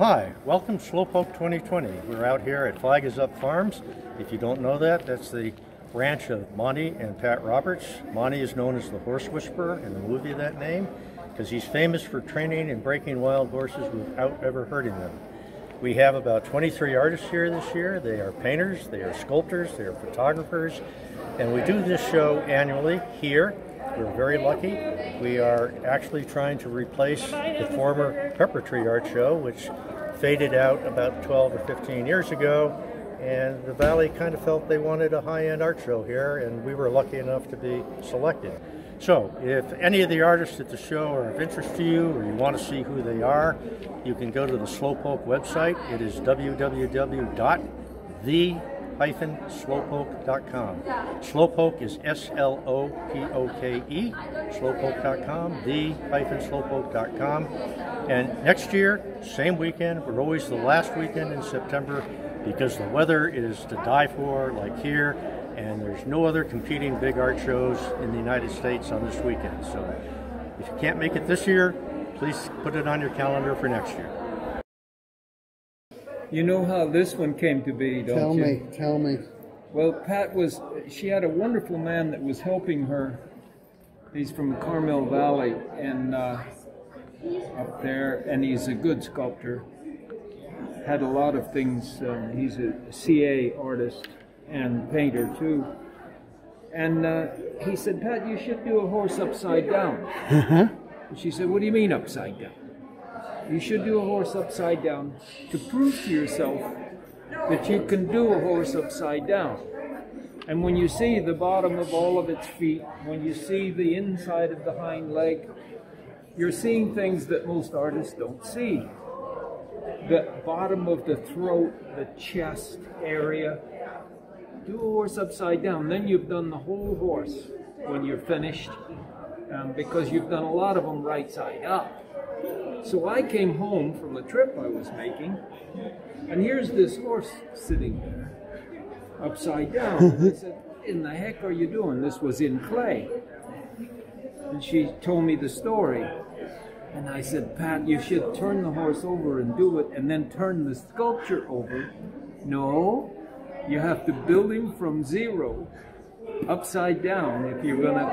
Hi, welcome to Slowpoke 2020. We're out here at Flag Is Up Farms. If you don't know that, that's the ranch of Monty and Pat Roberts. Monty is known as the Horse Whisperer in the movie of that name because he's famous for training and breaking wild horses without ever hurting them. We have about 23 artists here this year. They are painters, they are sculptors, they are photographers, and we do this show annually here. We're very lucky. We are actually trying to replace the former Pepper Tree Art Show, which faded out about 12 or 15 years ago, and the Valley kind of felt they wanted a high-end art show here, and we were lucky enough to be selected. So if any of the artists at the show are of interest to you or you want to see who they are, you can go to the Slowpoke website. It is www.thepythonslowpoke.com. Slowpoke is S-L-O-P-O-K-E, slowpoke.com, thepythonslowpoke.com. And next year, same weekend, we're always the last weekend in September because the weather is to die for, like here, and there's no other competing big art shows in the United States on this weekend. So if you can't make it this year, please put it on your calendar for next year. You know how this one came to be, don't you? Tell me. Well, Pat was, she had a wonderful man that was helping her. He's from Carmel Valley and up there, and he's a good sculptor. Had a lot of things. He's a CA artist and painter too. And he said, Pat, you should do a horse upside down. Uh-huh. And she said, what do you mean upside down? You should do a horse upside down to prove to yourself that you can do a horse upside down. And when you see the bottom of all of its feet, when you see the inside of the hind leg, you're seeing things that most artists don't see. The bottom of the throat, the chest area. Do a horse upside down. Then you've done the whole horse when you're finished, because you've done a lot of them right side up. So I came home from a trip I was making, and here's this horse sitting there, upside down. And I said, what in the heck are you doing? This was in clay. And she told me the story. And I said, Pat, you should turn the horse over and do it, and then turn the sculpture over. No, you have to build him from zero, upside down, if you're going to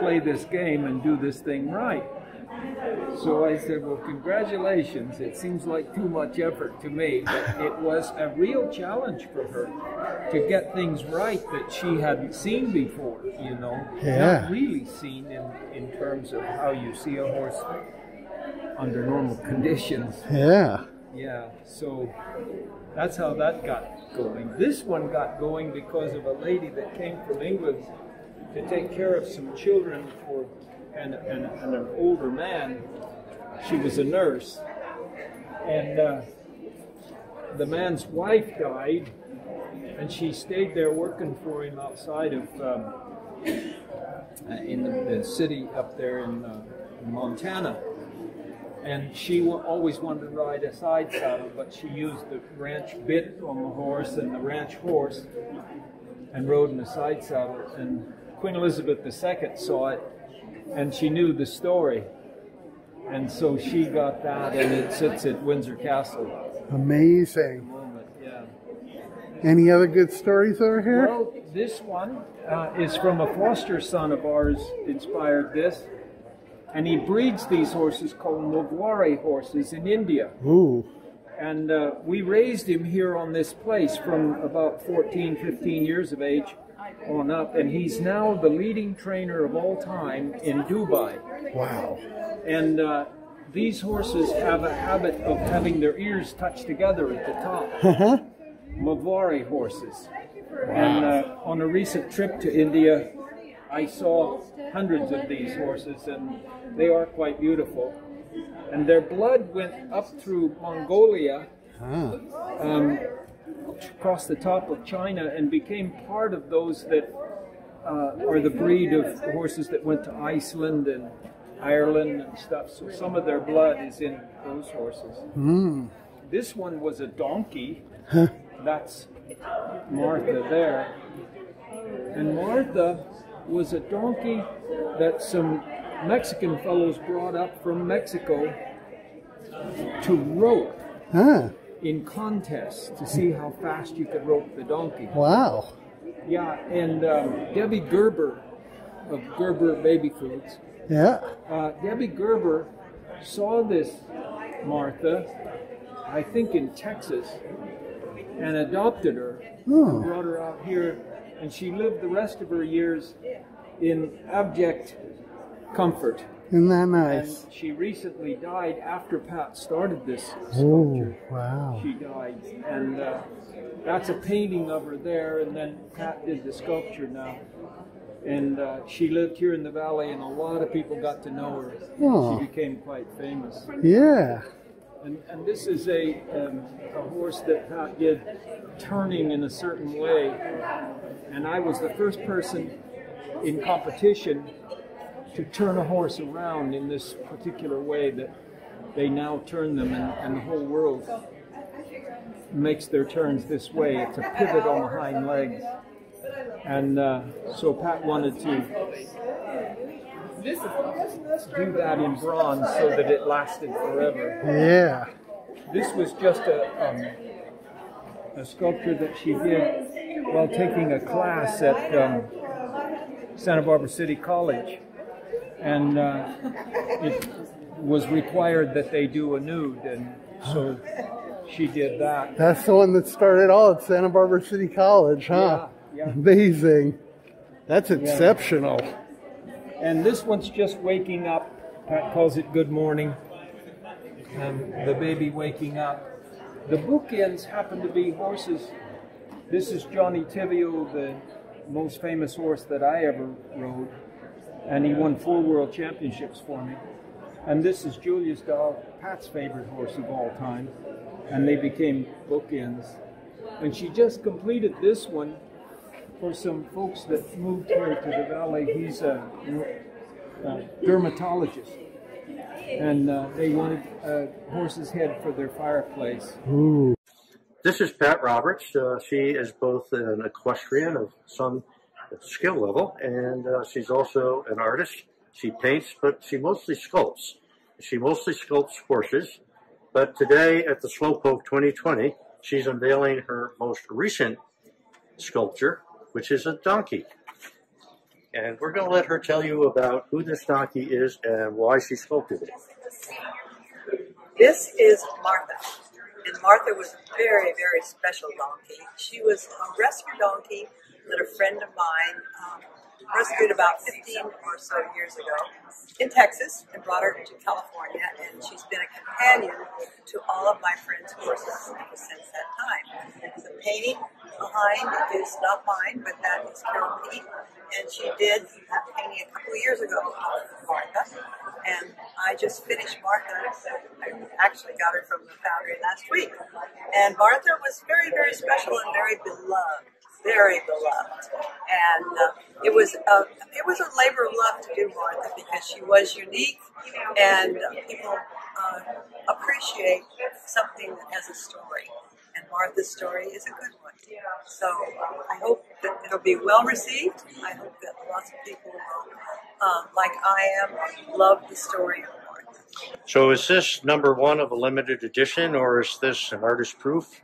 play this game and do this thing right. So I said, well, congratulations. It seems like too much effort to me, but it was a real challenge for her to get things right that she hadn't seen before, you know. Yeah. Not really seen in terms of how you see a horse under normal conditions. Yeah. Yeah, so that's how that got going. This one got going because of a lady that came from England to take care of some children for... And an older man. She was a nurse, and the man's wife died, and she stayed there working for him outside of in the city up there in Montana. And she always wanted to ride a side saddle, but she used the ranch bit on the horse and the ranch horse, and rode in a side saddle. And Queen Elizabeth II saw it. And she knew the story, and so she got that, and it sits at Windsor Castle. Amazing. Yeah. Any other good stories over here? Well, this one is from a foster son of ours, inspired this, and he breeds these horses called Marwari horses in India. Ooh. And we raised him here on this place from about 14, 15 years of age on up, and he's now the leading trainer of all time in Dubai. Wow. And these horses have a habit of having their ears touch together at the top. Marwari horses. Wow. And on a recent trip to India, I saw hundreds of these horses, and they are quite beautiful. And their blood went up through Mongolia, across the top of China, and became part of those that are the breed of horses that went to Iceland and Ireland and stuff. So some of their blood is in those horses. Mm. This one was a donkey. Huh. That's Martha there. And Martha was a donkey that some Mexican fellows brought up from Mexico to rope. in contests to see how fast you could rope the donkey. Wow. Yeah, and Debbie Gerber of Gerber Baby Foods. Yeah. Debbie Gerber saw this Martha, I think in Texas, and adopted her. Oh. And brought her out here, and she lived the rest of her years in abject comfort. Isn't that nice? And she recently died after Pat started this sculpture. Oh, wow. She died, and that's a painting of her there, and then Pat did the sculpture now. And she lived here in the valley, and a lot of people got to know her. Oh. She became quite famous. Yeah. And this is a horse that Pat did turning in a certain way. And I was the first person in competition to turn a horse around in this particular way that they now turn them, and the whole world makes their turns this way. It's a pivot on the hind legs. And so Pat wanted to do that in bronze so that it lasted forever. Yeah. This was just a sculpture that she did while taking a class at Santa Barbara City College. And it was required that they do a nude, and so she did that. That's the one that started all at Santa Barbara City College, huh? Yeah, yeah. Amazing. That's exceptional. Yeah. And this one's just waking up. Pat calls it Good Morning. The baby waking up. The bookends happen to be horses. This is Johnny Tibio, the most famous horse that I ever rode. And he won 4 world championships for me. And this is Julia's doll, Pat's favorite horse of all time. And they became bookends. And she just completed this one for some folks that moved here to the valley. He's a dermatologist. And they wanted a horse's head for their fireplace. Ooh. This is Pat Roberts. She is both an equestrian of some skill level, and she's also an artist. She paints, but she mostly sculpts. She mostly sculpts horses, but today at the Slowpoke 2020, she's unveiling her most recent sculpture, which is a donkey. And we're going to let her tell you about who this donkey is and why she sculpted it. This is Martha, and Martha was a very, very special donkey. She was a rescue donkey that a friend of mine rescued about 15 or so years ago in Texas and brought her to California, and she's been a companion to all of my friends' horses since that time. And the painting behind is not mine, but that is Carol P., and she did that painting a couple of years ago of Martha, and I just finished Martha. I actually got her from the foundry last week, and Martha was very, very special and very beloved. Very beloved, and it was a labor of love to do Martha because she was unique, and people appreciate something that has a story, and Martha's story is a good one. So I hope that it'll be well received. I hope that lots of people will, like I am, love the story of Martha. So is this number one of a limited edition, or is this an artist proof?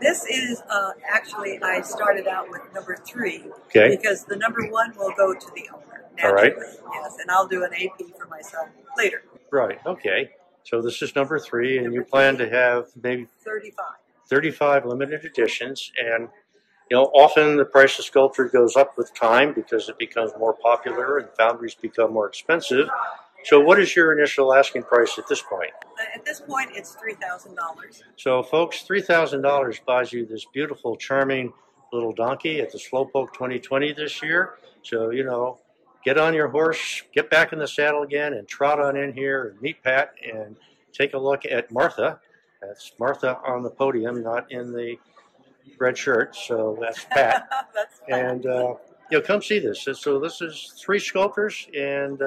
This is actually, I started out with number 3, okay, because the number 1 will go to the owner. Naturally. All right. Yes, and I'll do an AP for myself later. Right. Okay. So this is number 3, and you plan to have maybe 35 limited editions, and you know often the price of sculpture goes up with time because it becomes more popular and foundries become more expensive. So what is your initial asking price at this point? At this point, it's $3,000. So folks, $3,000 buys you this beautiful, charming little donkey at the Slowpoke 2020 this year. So, you know, get on your horse, get back in the saddle again, and trot on in here and meet Pat and take a look at Martha. That's Martha on the podium, not in the red shirt. So that's Pat. That's and you know, come see this. So this is 3 sculptors and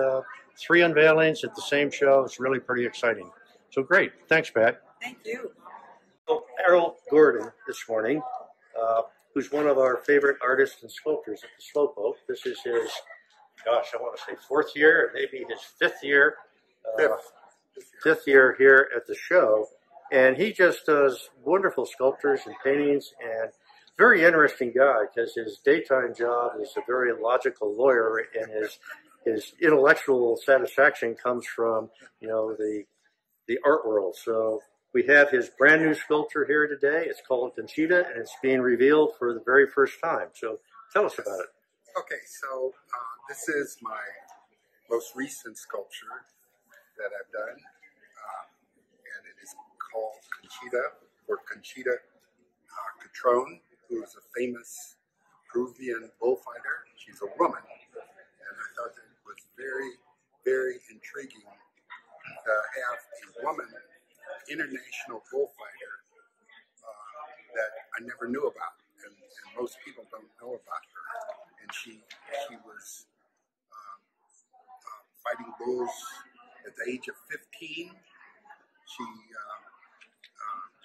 3 unveilings at the same show. It's really pretty exciting. So great. Thanks, Pat. Thank you. So Errol Gordon this morning, who's one of our favorite artists and sculptors at the Slowpoke. This is his, gosh, I want to say 4th year, maybe his 5th year. Fifth year here at the show. And he just does wonderful sculptures and paintings, and very interesting guy, because his daytime job is a very logical lawyer, and his intellectual satisfaction comes from, you know, the art world. So we have his brand new sculpture here today. It's called Conchita, and it's being revealed for the very first time. So tell us about it. Okay, so this is my most recent sculpture that I've done, and it is called Conchita, or Conchita Catrone, who is a famous Peruvian bullfighter. She's a woman, and I thought that it was very, very intriguing to have a woman international bullfighter that I never knew about, and most people don't know about her. And she was fighting bulls at the age of 15. She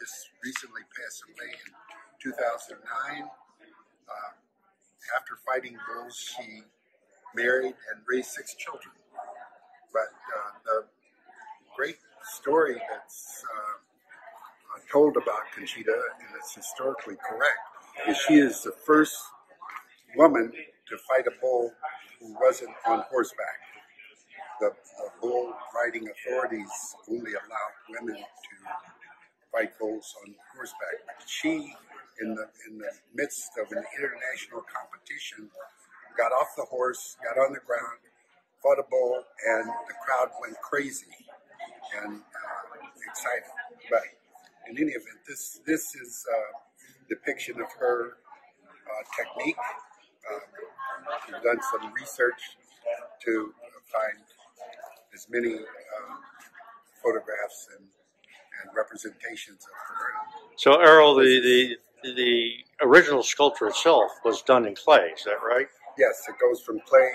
just recently passed away in 2009. After fighting bulls, she married and raised 6 children. But the great story that's told about Conchita, and it's historically correct, is she is the first woman to fight a bull who wasn't on horseback. The bull riding authorities only allowed women to fight bulls on horseback. But she, in the midst of an international competition, got off the horse, got on the ground, fought a bull, and the crowd went crazy and excited. But in any event, this is a depiction of her technique. We've done some research to find as many photographs and representations of her. So, Errol, the original sculpture itself was done in clay, is that right? Yes, it goes from clay,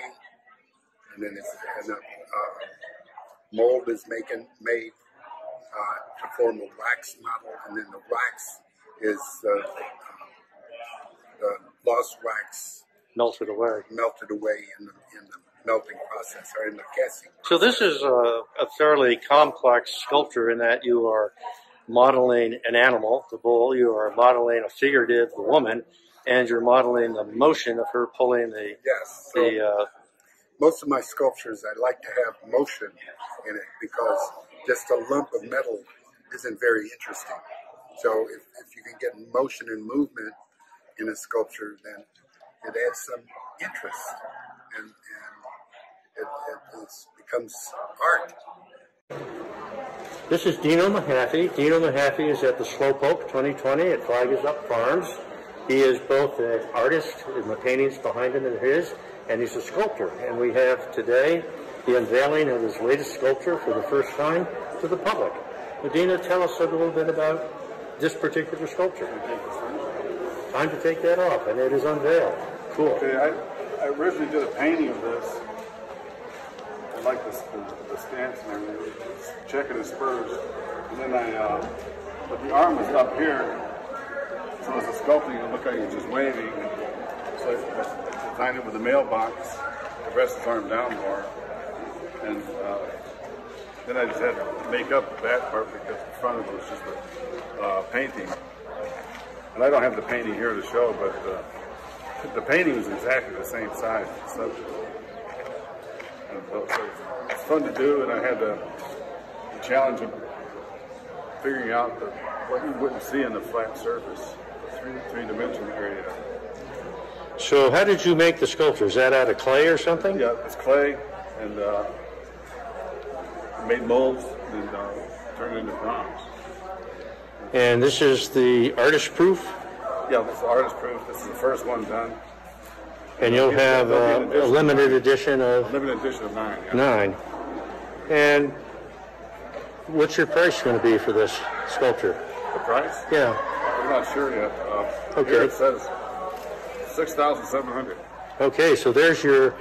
and then a mold is made to form a wax model, and then the wax is the lost wax melted away in the melting process, or in the casting process. So this is a fairly complex sculpture in that you are modeling an animal, the bull, you are modeling a figurative, the woman, and you're modeling the motion of her pulling the... Yes. So most of my sculptures, I like to have motion in it, because just a lump of metal isn't very interesting. So if you can get motion and movement in a sculpture, then it adds some interest, and it becomes art. This is Dino Mahaffey. Dino Mahaffey is at the Slowpoke 2020 at Flag Is Up Farms. He is both an artist in the paintings behind him and his, and he's a sculptor. And we have today the unveiling of his latest sculpture for the first time to the public. Dino, tell us a little bit about this particular sculpture. Time to take that off, and it is unveiled. Cool. Okay, I originally did a painting of this. I like this, the stance and everything. It's checking his spurs. And then but the arm was up here. So as a sculpting, it looked like he was just waving. So I designed it with a mailbox. The rest of his arm down more. And then I just had to make up that part, because the front of it was just a painting. And I don't have the painting here to show, but the painting was exactly the same size as the subject. So it's fun to do, and I had the challenge of figuring out what you wouldn't see in the flat surface, three-dimensional area. So how did you make the sculpture? Is that out of clay or something? Yeah, it's clay, and made molds, and turned it into bronze. And this is the artist proof? Yeah, this is artist proof. This is the first one done. And you'll have a limited edition of? Limited edition of 9, yeah. 9. And what's your price going to be for this sculpture? The price? Yeah. I'm not sure yet. Okay. Here it says $6,700. Okay, so there's your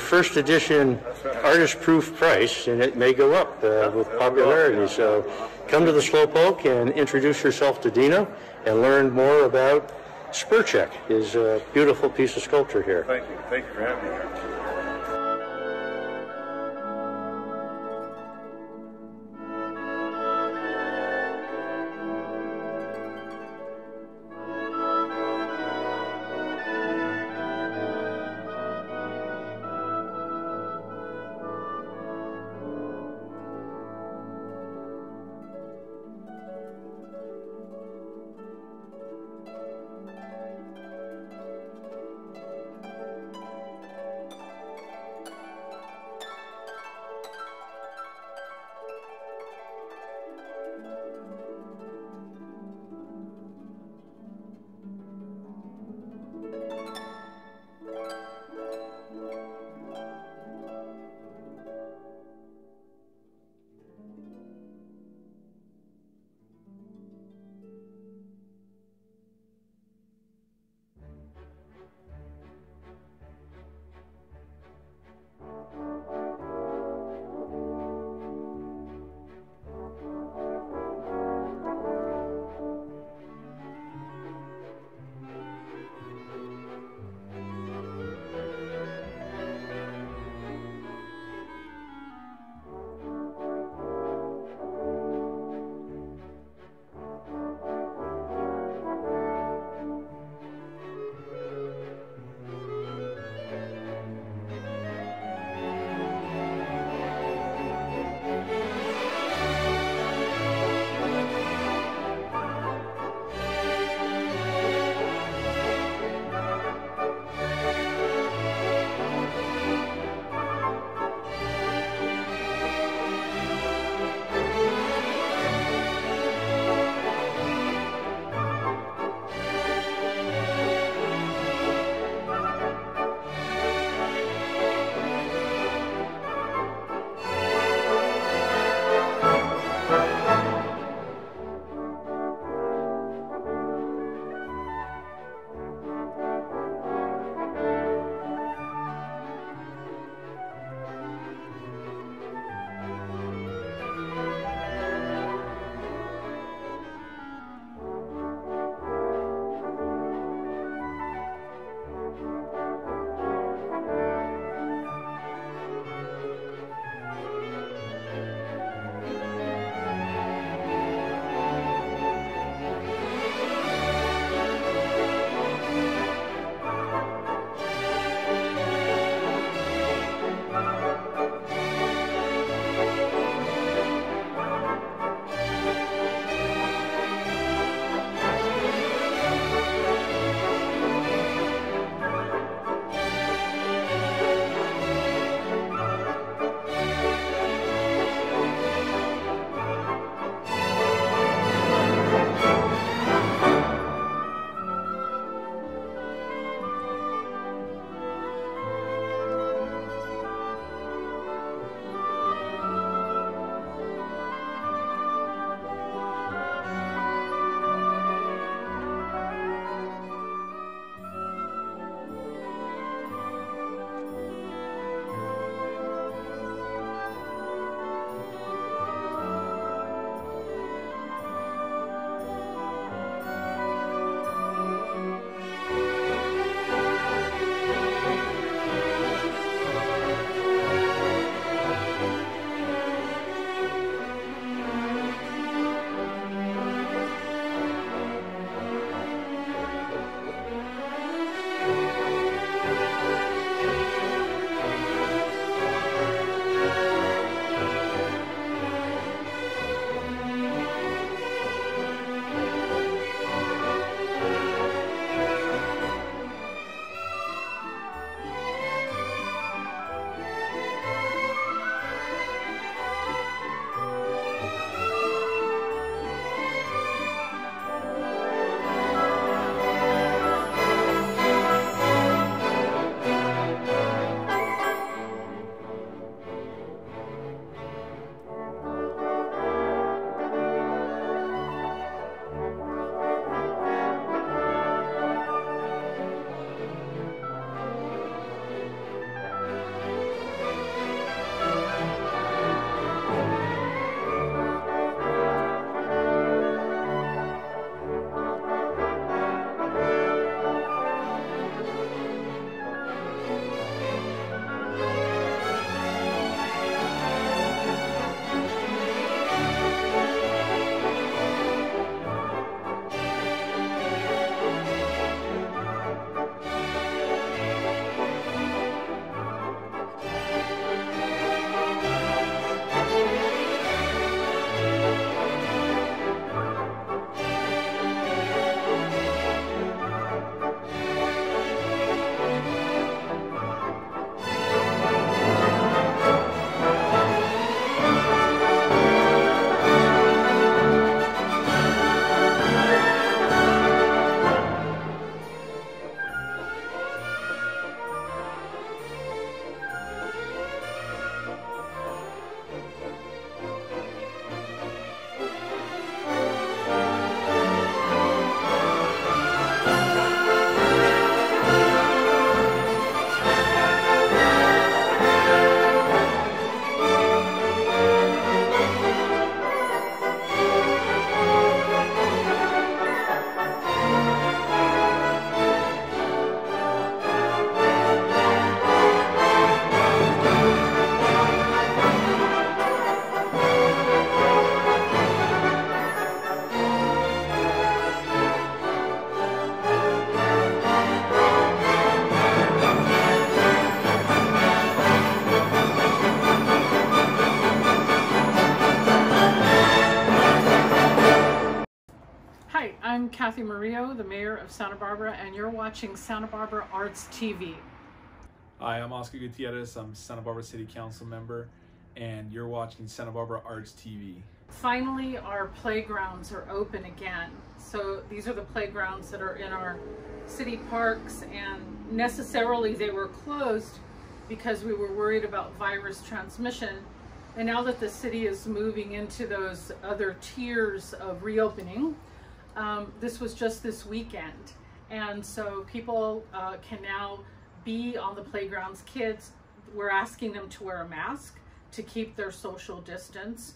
first edition, right, artist proof price, and it may go up with popularity. Up, yeah. So come to the Slowpoke and introduce yourself to Dino and learn more about Spurcheck, his beautiful piece of sculpture here. Thank you. Thank you for having me here. I'm Kathy Murillo, the mayor of Santa Barbara, and you're watching Santa Barbara Arts TV. Hi, I'm Oscar Gutierrez. I'm a Santa Barbara City Council member, and you're watching Santa Barbara Arts TV. Finally, our playgrounds are open again. So these are the playgrounds that are in our city parks, and necessarily they were closed because we were worried about virus transmission. And now that the city is moving into those other tiers of reopening, this was just this weekend. And so people can now be on the playgrounds. Kids, we're asking them to wear a mask, to keep their social distance,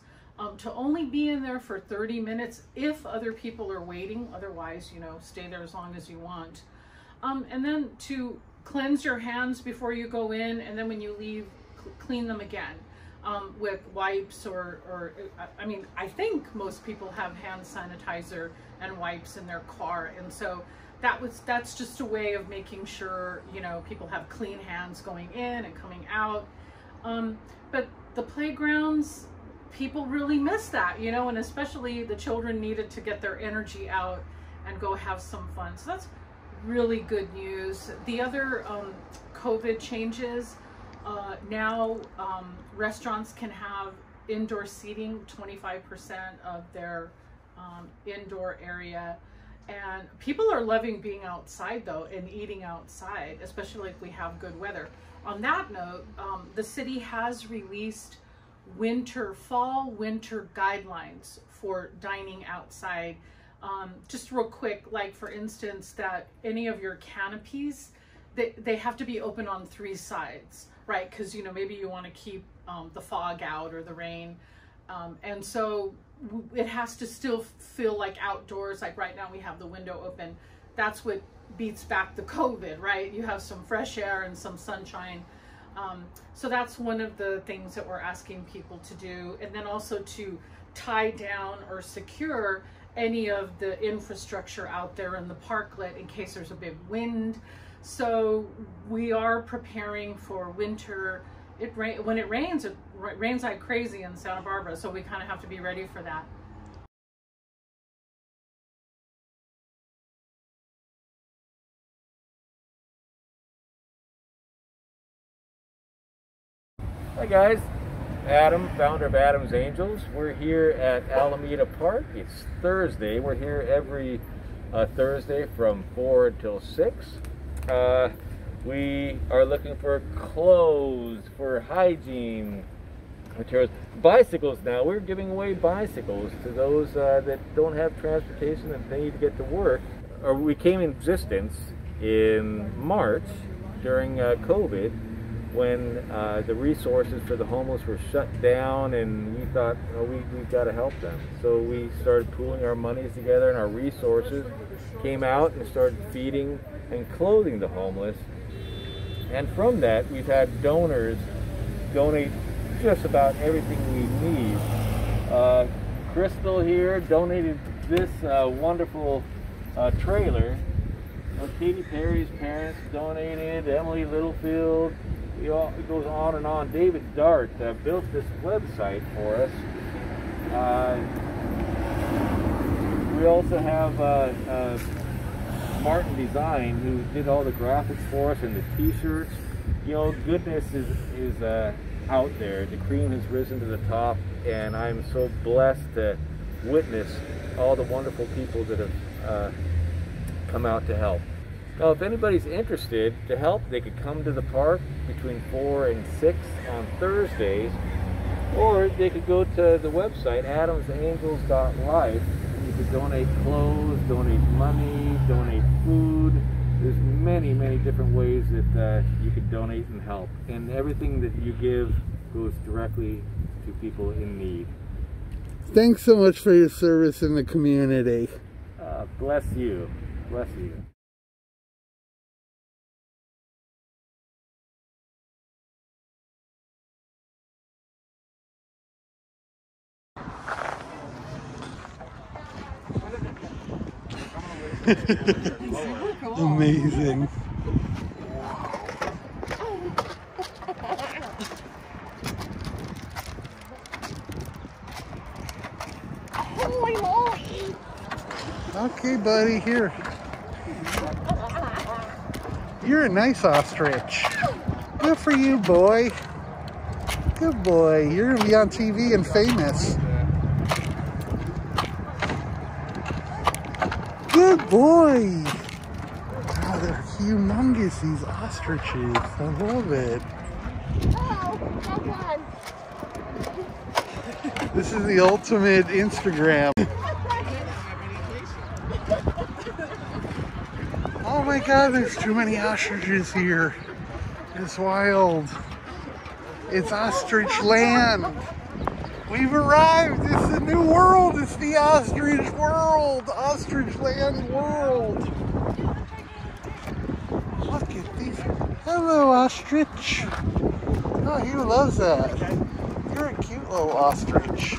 to only be in there for 30 minutes if other people are waiting. Otherwise, you know, stay there as long as you want. And then to cleanse your hands before you go in, and then when you leave, clean them again. With wipes or I mean, I think most people have hand sanitizer and wipes in their car, and so that's just a way of making sure, you know, people have clean hands going in and coming out. But the playgrounds, people really miss that, you know, and especially the children needed to get their energy out and go have some fun. So that's really good news. The other COVID changes. Now restaurants can have indoor seating, 25% of their indoor area. And people are loving being outside though, and eating outside, especially if we have good weather. On that note, the city has released fall winter guidelines for dining outside. Just real quick, like for instance, that any of your canopies, they have to be open on 3 sides. Right, because, you know, maybe you want to keep the fog out or the rain, and so it has to still feel like outdoors. Like right now we have the window open. That's what beats back the COVID, right? You have some fresh air and some sunshine. So that's one of the things that we're asking people to do, and then also to tie down or secure any of the infrastructure out there in the parklet in case there's a big wind. So we are preparing for winter. When it rains like crazy in Santa Barbara, so we kind of have to be ready for that. Hi guys, Adam, founder of Adam's Angels. We're here at Alameda Park. It's Thursday. We're here every Thursday from 4 until 6. We are looking for clothes, for hygiene materials, bicycles. Now we're giving away bicycles to those that don't have transportation and they need to get to work. Or we came in existence in March during COVID, when the resources for the homeless were shut down, and we thought, oh, we've got to help them. So we started pooling our monies together, and our resources came out and started feeding and clothing the homeless. And from that, we've had donors donate just about everything we need. Crystal here donated this wonderful trailer. Katy Perry's parents donated, Emily Littlefield. It goes on and on. David Dart built this website for us. We also have Martin Design, who did all the graphics for us and the t-shirts. You know, goodness is out there. The cream has risen to the top, and I'm so blessed to witness all the wonderful people that have come out to help. Now, if anybody's interested to help, they could come to the park between 4 and 6 on Thursdays, or they could go to the website, adamsangels.life. You could donate clothes, donate money, donate food. There's many, many different ways that you could donate and help. And everything that you give goes directly to people in need. Thanks so much for your service in the community. Bless you. Bless you. Amazing. Okay, buddy, here. You're a nice ostrich. Good for you, boy. Good boy. You're going to be on TV and famous. Good boy. Oh, they're humongous, these ostriches. I love it. This is the ultimate Instagram. Oh my God, there's too many ostriches here. It's wild. It's ostrich land. We've arrived. It's a new world. It's the ostrich world. Ostrich land world. Look at these. Hello, ostrich. Oh, he loves that. You're a cute little ostrich.